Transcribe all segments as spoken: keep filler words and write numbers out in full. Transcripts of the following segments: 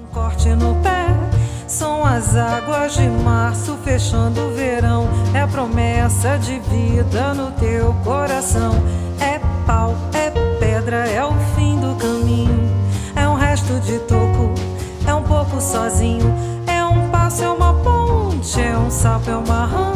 Um corte no pé, são as águas de março fechando o verão. É a promessa de vida no teu coração. É pau, é pedra, é o fim do caminho. É um resto de toco, é um pouco sozinho. É um passo, é uma ponte, é um sapo, é uma rã.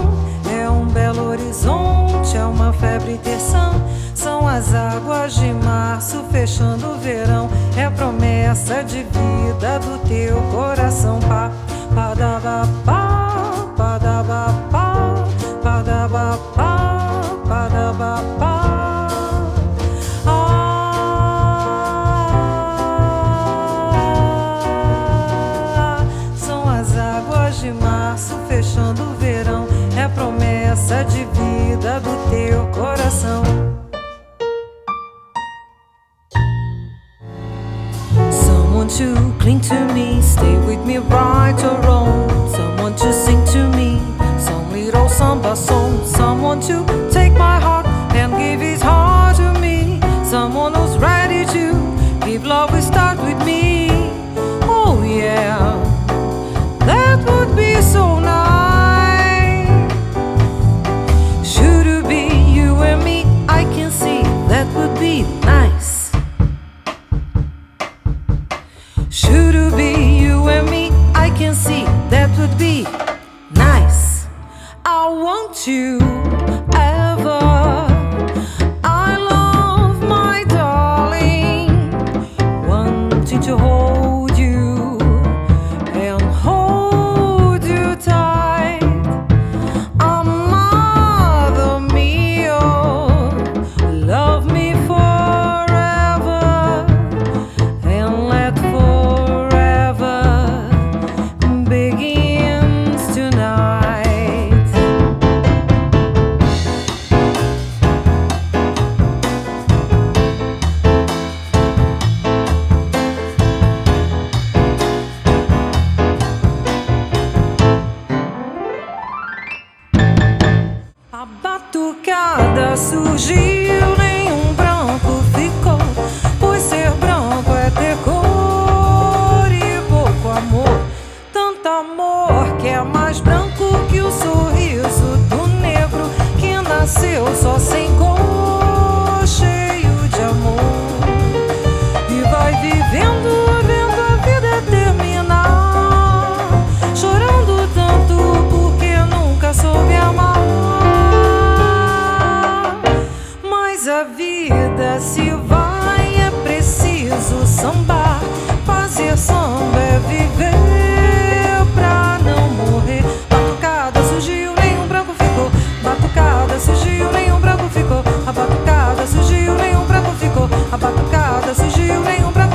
É um belo horizonte, é uma febre terçã. São as águas de março fechando o verão. É a promessa de vida do teu coração. Pá, padabá, pá, padabá, pá, padabá, pá, padabá, pá. De março fechando o verão, é a promessa de vida do teu coração. Someone to cling to me, stay with me right or wrong. Someone to sing to me, some little samba song. Someone to take my heart and give his heart to me. Someone who's ready to give love a start with me. Oh yeah, that would be so nice. Should it be you and me? I can see that would be nice. Should it be you and me? I can see that would be nice. I want you ever. I love my darling. Wanting to hold. A batucada surgiu, nenhum branco ficou, pois ser branco é ter cor e pouco amor. Tanto amor que é mais branco que o sorriso do negro que nasceu só sem cor, cheio de amor. E vai vivendo, vendo a vida terminar, chorando tanto porque nunca soube amar. A vida se vai, é preciso sambar. Fazer samba é viver pra não morrer. Batucada surgiu, nenhum branco ficou. Batucada surgiu, nenhum branco ficou. A batucada surgiu, nenhum branco ficou. A batucada surgiu, nenhum branco ficou.